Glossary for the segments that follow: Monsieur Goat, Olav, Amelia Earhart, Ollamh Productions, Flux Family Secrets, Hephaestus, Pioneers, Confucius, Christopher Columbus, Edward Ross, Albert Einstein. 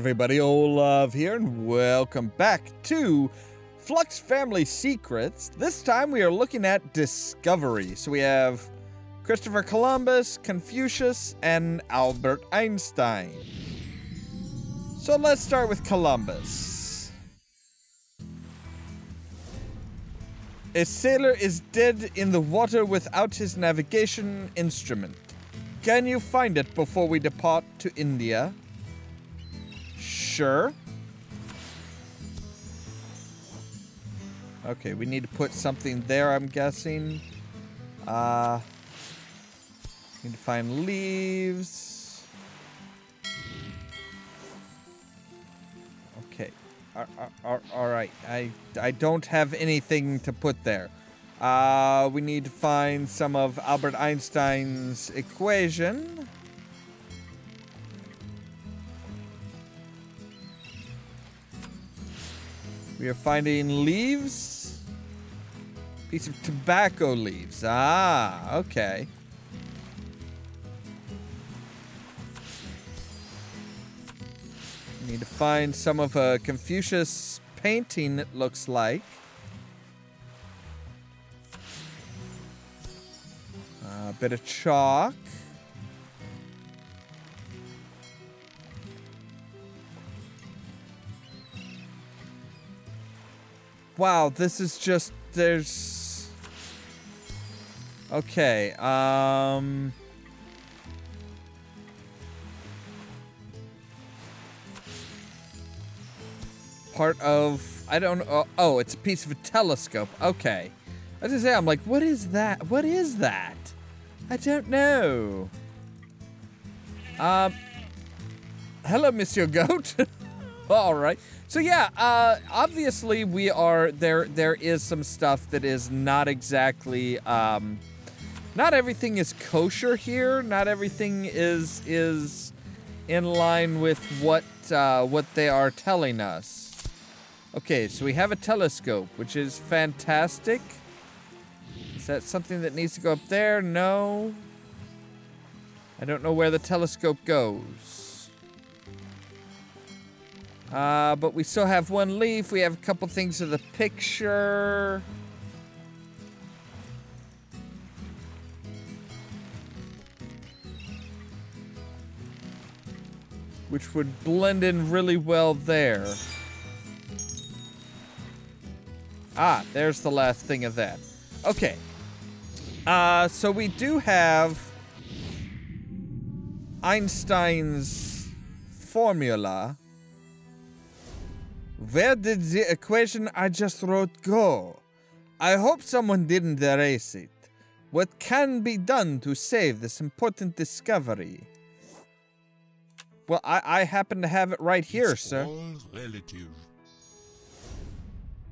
everybody, Olav here, and welcome back to Flux Family Secrets. This time we are looking at discovery. So we have Christopher Columbus, Confucius, and Albert Einstein. So let's start with Columbus. A sailor is dead in the water without his navigation instrument. Can you find it before we depart to India? Sure. Okay, we need to put something there, I'm guessing. Need to find leaves. Okay. All right. I don't have anything to put there. We need to find some of Albert Einstein's equation. We are finding leaves. Piece of tobacco leaves. Ah, okay. We need to find some of a Confucius painting, it looks like. A bit of chalk. Wow, this is just, there's... Okay, part of, I don't know, oh, it's a piece of a telescope, okay. I was gonna say, I'm like, what is that? What is that? I don't know. Hello, Monsieur Goat. All right. So yeah, obviously we are there. There is some stuff that is not exactly. Not everything is kosher here. Not everything is in line with what they are telling us. Okay, so we have a telescope, which is fantastic. Is that something that needs to go up there? No. I don't know where the telescope goes. But we still have one leaf. We have a couple things of the picture. Which would blend in really well there. Ah, there's the last thing of that. Okay. So we do have Einstein's formula. Where did the equation I just wrote go? I hope someone didn't erase it. What can be done to save this important discovery? Well, I happen to have it right here, sir. All relative.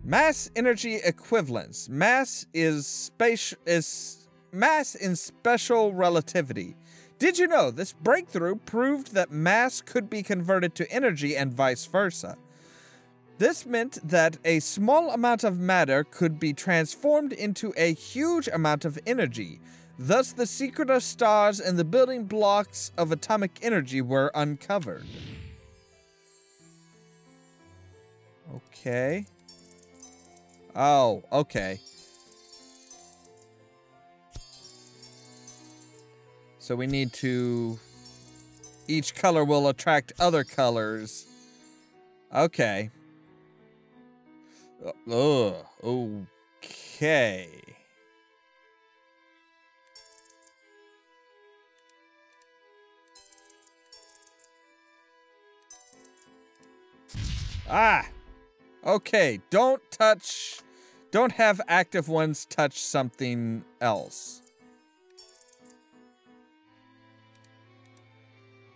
Mass energy equivalence. Mass in special relativity. Did you know this breakthrough proved that mass could be converted to energy and vice versa? This meant that a small amount of matter could be transformed into a huge amount of energy. Thus, the secret of stars and the building blocks of atomic energy were uncovered. Okay. Oh, okay. So we need to... Each color will attract other colors. Okay. Ugh, okay. Ah! Okay, don't touch... Don't have active ones touch something else.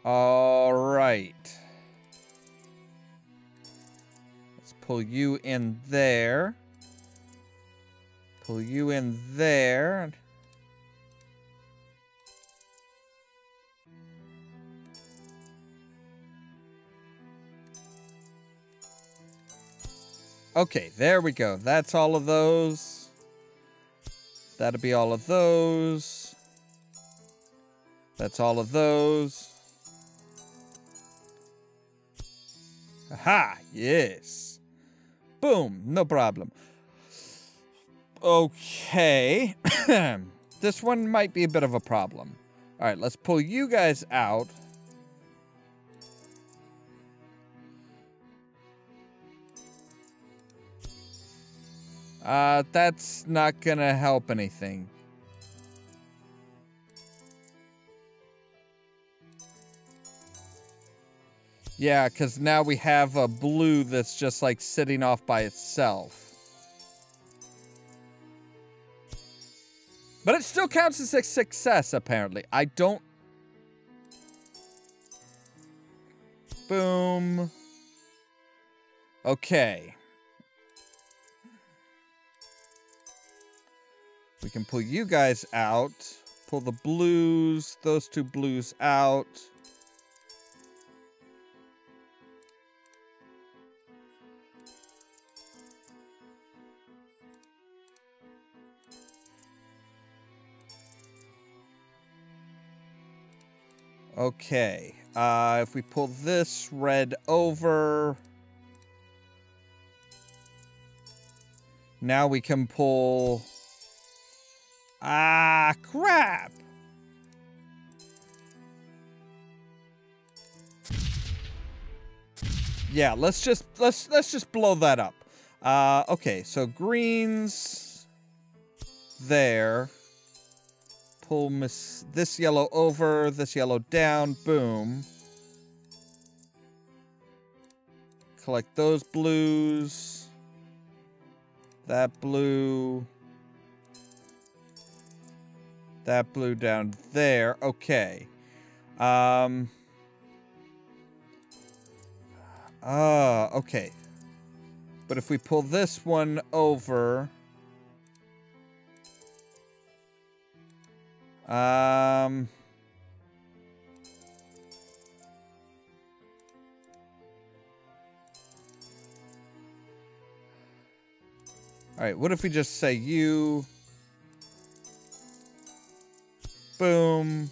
All right. Let's pull you in there. Pull you in there. Okay, there we go. That's all of those. That'll be all of those. That's all of those. Aha, yes. Boom, no problem. Okay. This one might be a bit of a problem. All right, let's pull you guys out. That's not gonna help anything. Yeah, because now we have a blue that's just like sitting off by itself. But it still counts as a success, apparently. I don't... Boom. Okay. We can pull you guys out. Pull the blues, those two blues out. Okay, if we pull this red over, now we can pull, crap. Yeah, let's just blow that up. Okay, so greens there. Pull this yellow over, this yellow down, boom. Collect those blues. That blue. That blue down there, okay. Okay. But if we pull this one over... All right, what if we just say you? Boom.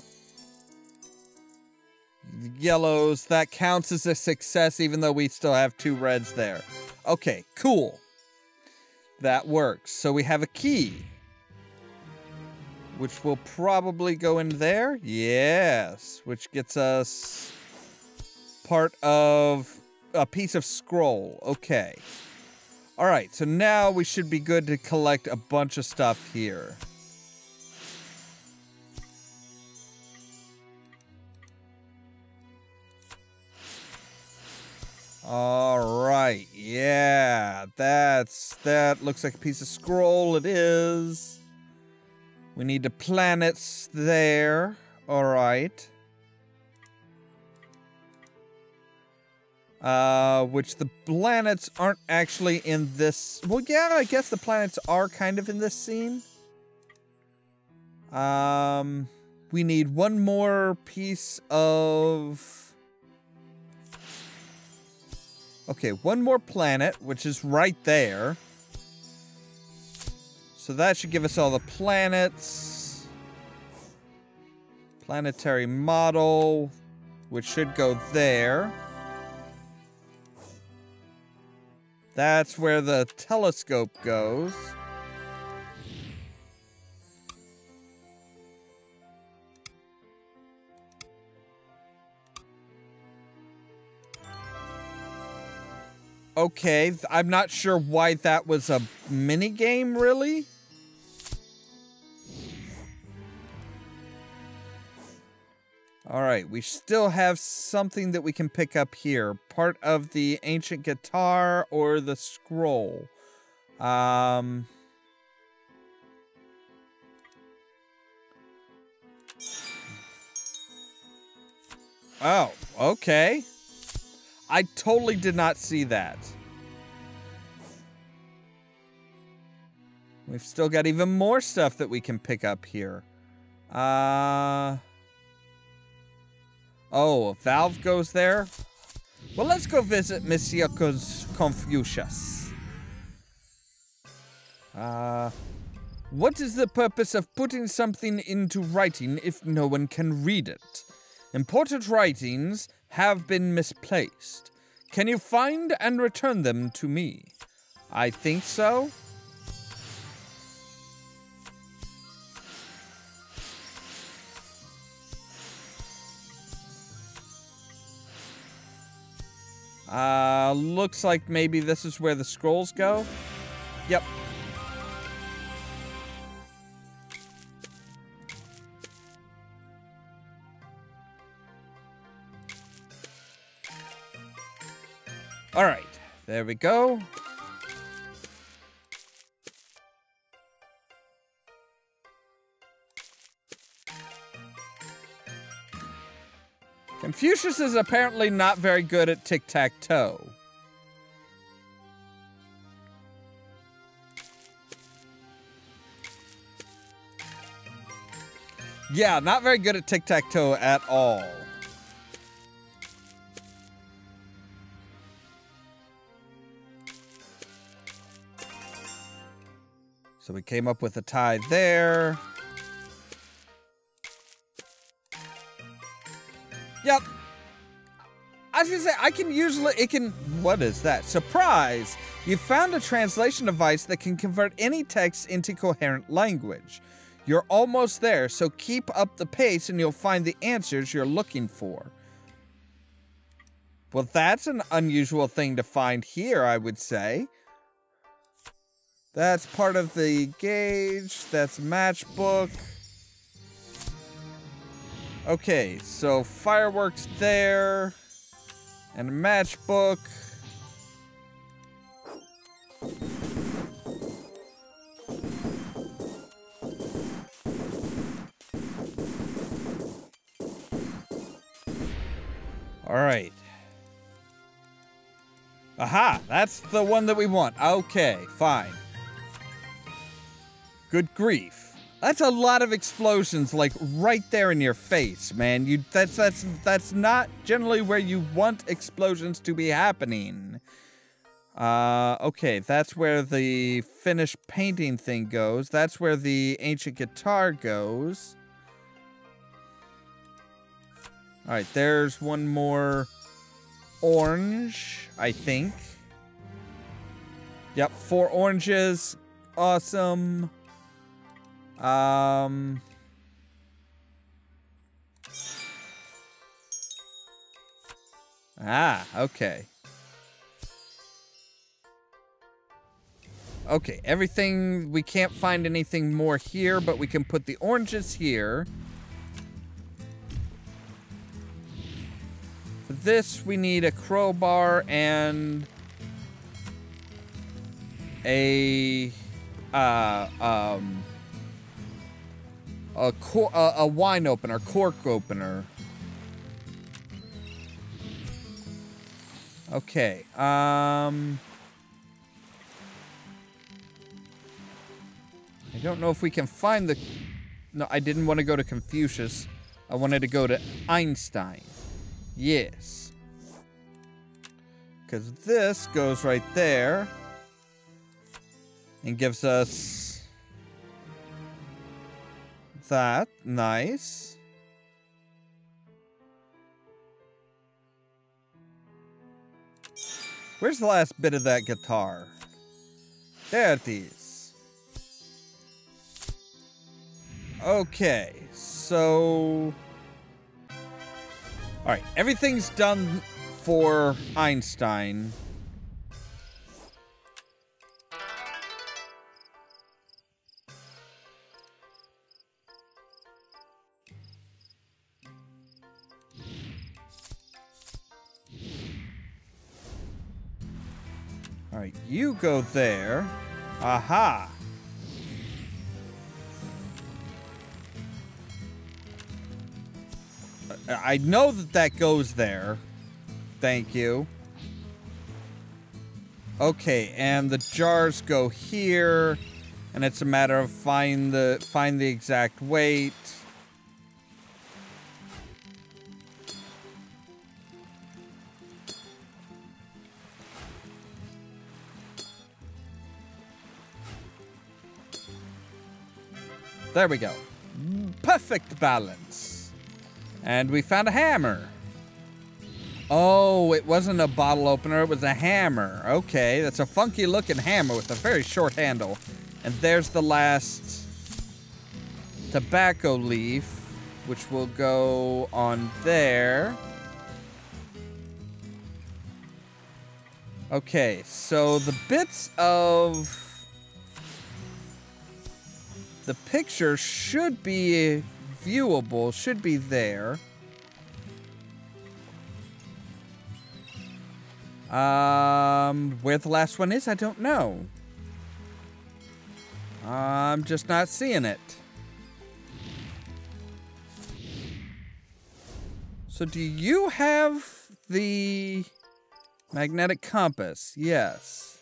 Yellows, that counts as a success even though we still have two reds there. Okay, cool. That works. So we have a key. Which will probably go in there. Yes. Which gets us part of a piece of scroll. Okay. All right. So now we should be good to collect a bunch of stuff here. All right. Yeah. That looks like a piece of scroll. It is. We need the planets there. All right. Which the planets aren't actually in this. Well, yeah, I guess the planets are kind of in this scene. We need one more piece of... Okay, one more planet, which is right there. So that should give us all the planets. Planetary model, which should go there. That's where the telescope goes. Okay, I'm not sure why that was a minigame, really. All right, we still have something that we can pick up here. Part of the ancient guitar or the scroll. Oh, okay. I totally did not see that. We've still got even more stuff that we can pick up here. Oh, a valve goes there. Well, let's go visit Monsieur Confucius. What is the purpose of putting something into writing if no one can read it? Important writings have been misplaced. Can you find and return them to me? I think so. Looks like maybe this is where the scrolls go. Yep. All right, there we go. Confucius is apparently not very good at tic-tac-toe. Yeah, not very good at tic-tac-toe at all. So we came up with a tie there. Yep. I was gonna say, I can usually, it can, what is that? Surprise! You found a translation device that can convert any text into coherent language. You're almost there, so keep up the pace and you'll find the answers you're looking for. Well, that's an unusual thing to find here, I would say. That's part of the gauge, that's matchbook. Okay, so fireworks there, and a matchbook. All right. Aha, that's the one that we want. Okay, fine. Good grief. That's a lot of explosions, like, right there in your face, man. That's not generally where you want explosions to be happening. Okay, that's where the finished painting thing goes. That's where the ancient guitar goes. All right, there's one more orange, I think. Yep, 4 oranges. Awesome. Okay. Okay, everything, we can't find anything more here, but we can put the oranges here. For this, we need a crowbar and a, a wine opener, cork opener. Okay. I don't know if we can find the... No, I didn't want to go to Confucius. I wanted to go to Einstein. Yes. Because this goes right there. And gives us... that. Nice. Where's the last bit of that guitar? There it is. Okay, so... Alright, everything's done for Einstein. Alright, you go there. Aha! I know that that goes there. Thank you. Okay, and the jars go here, and it's a matter of find the exact weight. There we go. Perfect balance. And we found a hammer. Oh, it wasn't a bottle opener, it was a hammer. Okay, that's a funky looking hammer with a very short handle. And there's the last tobacco leaf, which will go on there. Okay, so the bits of the picture should be viewable, should be there. Where the last one is, I don't know. I'm just not seeing it. So do you have the magnetic compass? Yes.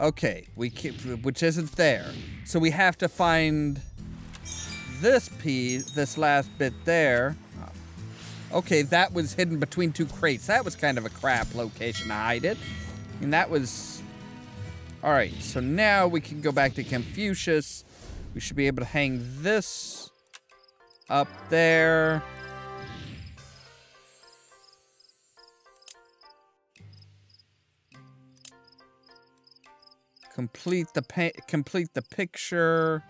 Okay, we keep, which isn't there. So we have to find this piece, this last bit there. Okay, that was hidden between two crates. That was kind of a crap location to hide it. And that was... All right, so now we can go back to Confucius. We should be able to hang this up there. Complete the picture.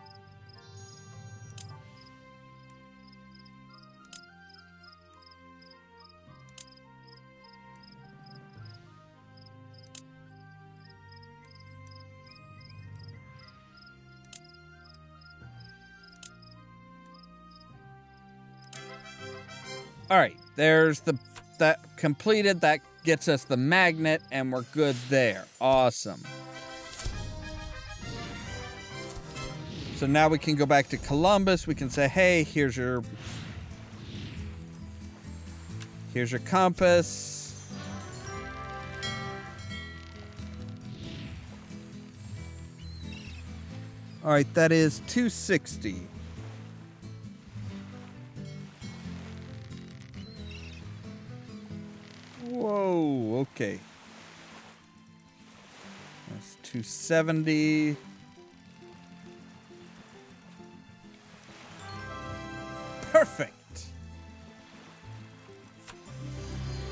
All right, there's that completed. That gets us the magnet, and we're good there. Awesome. So now we can go back to Columbus. We can say, hey, here's your compass. All right, that is 260. Whoa, okay. That's 270. Perfect.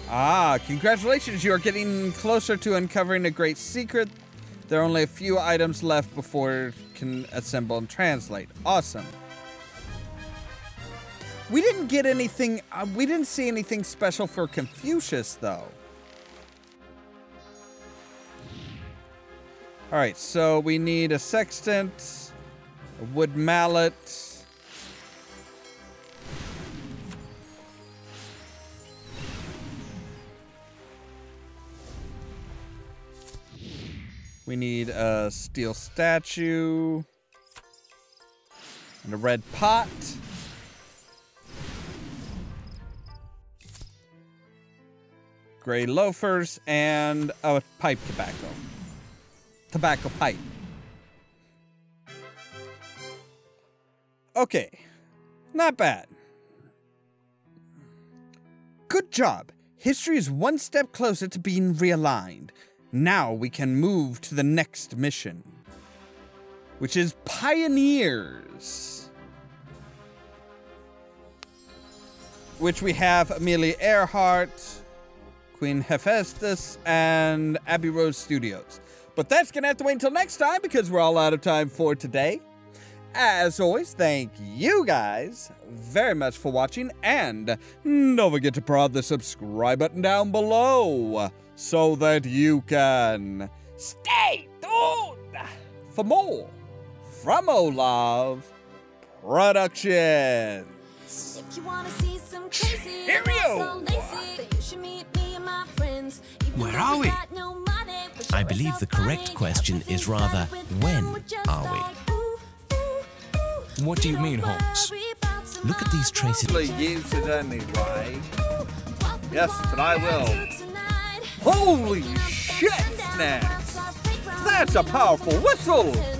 Ah, congratulations, you are getting closer to uncovering a great secret. There are only a few items left before it can assemble and translate. Awesome. We didn't get anything, we didn't see anything special for Confucius, though. All right, so we need a sextant, a wood mallet. We need a steel statue and a red pot. Gray loafers and a pipe tobacco. Tobacco pipe. Okay, not bad. Good job. History is one step closer to being realigned. Now we can move to the next mission, which is Pioneers. Which we have Amelia Earhart, Queen Hephaestus, and Abbey Rose Studios. But that's gonna have to wait until next time because we're all out of time for today. As always, thank you guys very much for watching, and don't forget to prod the subscribe button down below so that you can stay tuned for more from Ollamh Productions. If you wanna see some crazy, cheerio! Where are we? I believe the correct question is rather, when are we? What do you mean, Holmes? Look at these traces. Use it anyway. Yes, but I will. Holy shit, Snacks! That's a powerful whistle!